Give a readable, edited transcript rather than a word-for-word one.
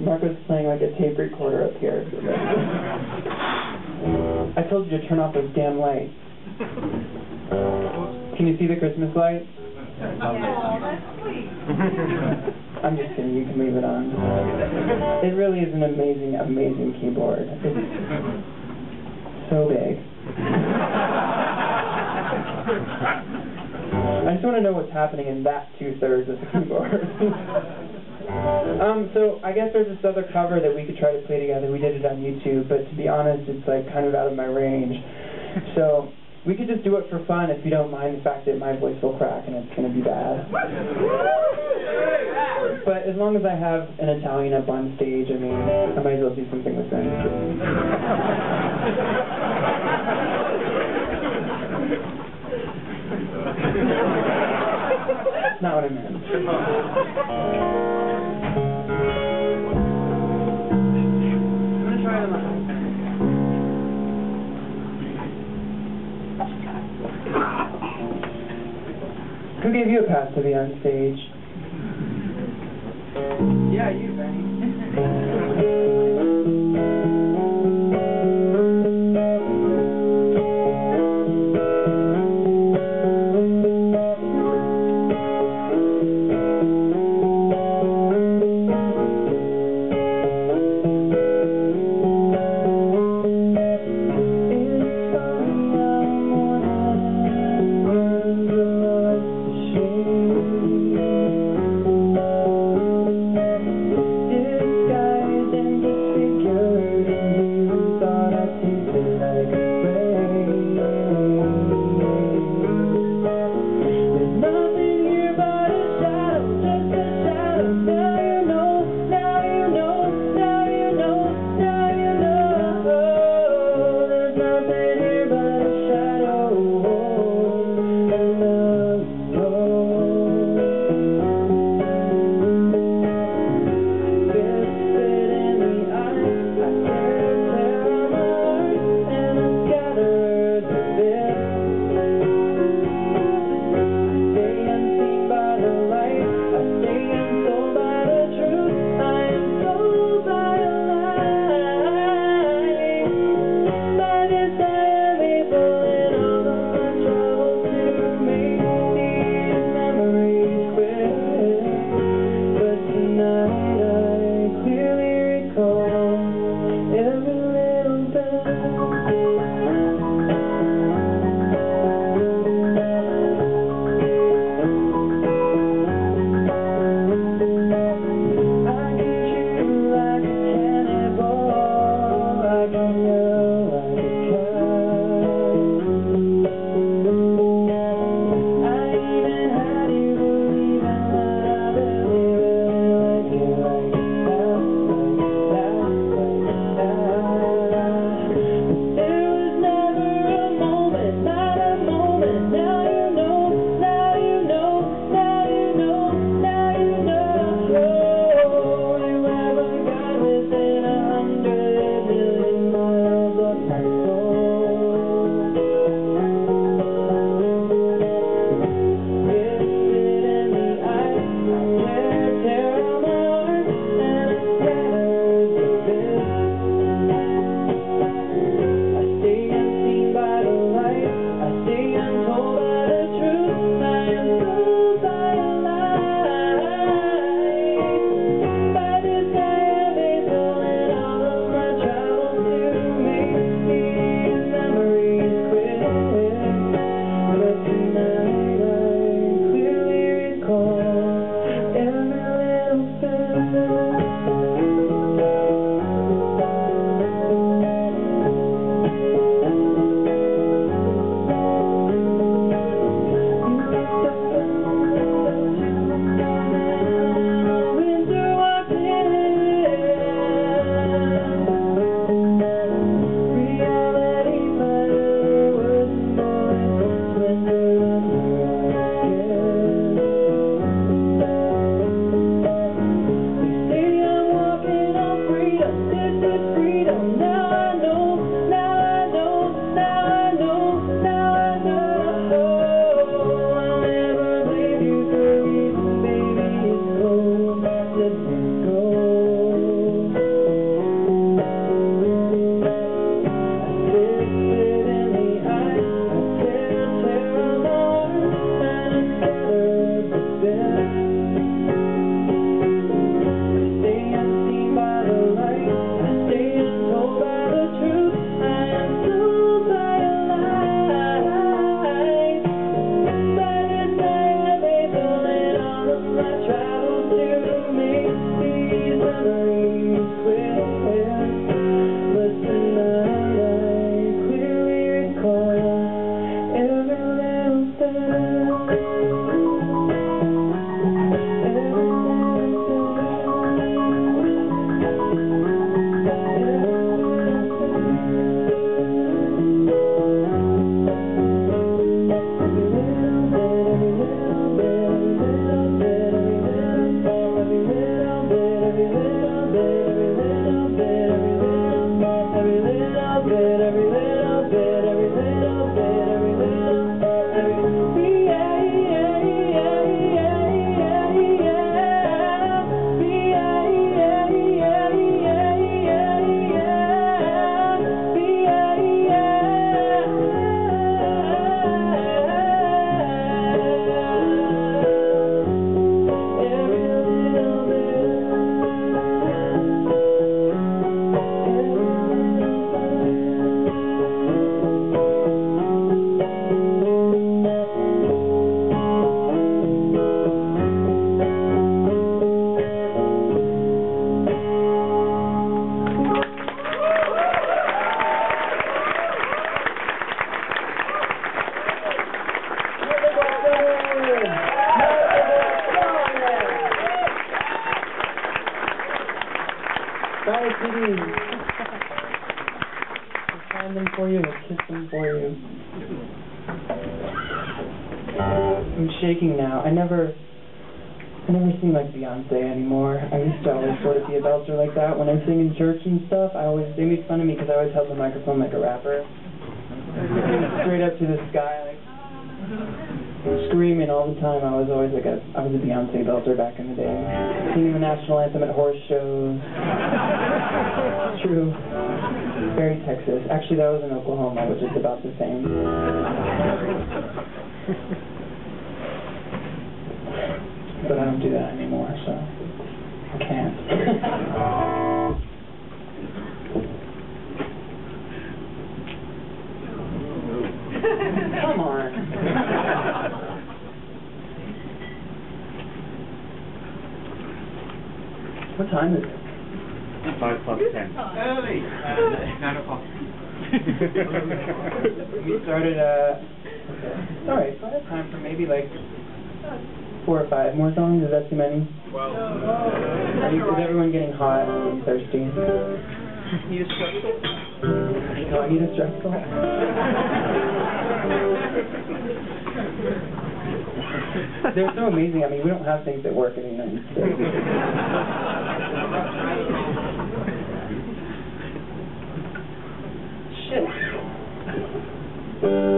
Margaret's playing like a tape recorder up here. I told you to turn off those damn lights. Can you see the Christmas lights? Oh, that's sweet. I'm just kidding, you can leave it on. It really is an amazing, amazing keyboard. It's so big. I just want to know what's happening in that 2/3 of the keyboard. So I guess there's this other cover that we could try to play together. We did it on YouTube, but to be honest, it's like kind of out of my range. So we could just do it for fun if you don't mind the fact that my voice will crack and it's going to be bad. But as long as I have an Italian up on stage, I mean, I might as well do something with them. That's not what I meant. I'm going to try it on. Who gave you a pass to be on stage? Yeah, you, Benny. Sky That was pretty. I'll find them for you, I'll kiss them for you. I'm shaking now. I never sing like Beyonce anymore. I used to always sort of be a belter like that. When I'm singing church and stuff, they made fun of me because I always held the microphone like a rapper. Straight up to the sky, like screaming all the time. I was a Beyonce belter back in the day. Singing the national anthem at horse shows. True. Very Texas. Actually, that was in Oklahoma, which is about the same. But I don't do that anymore, so I can't. Come on. What time is it? 5 plus 10. Early. 9 o'clock. We started okay. Alright, so I have time for maybe like 4 or 5 more songs. Is that too many? Well, is everyone getting hot and thirsty? Need a stressful? No, I need a stressful. They're so amazing. I mean, we don't have things that work in the United States. Shit.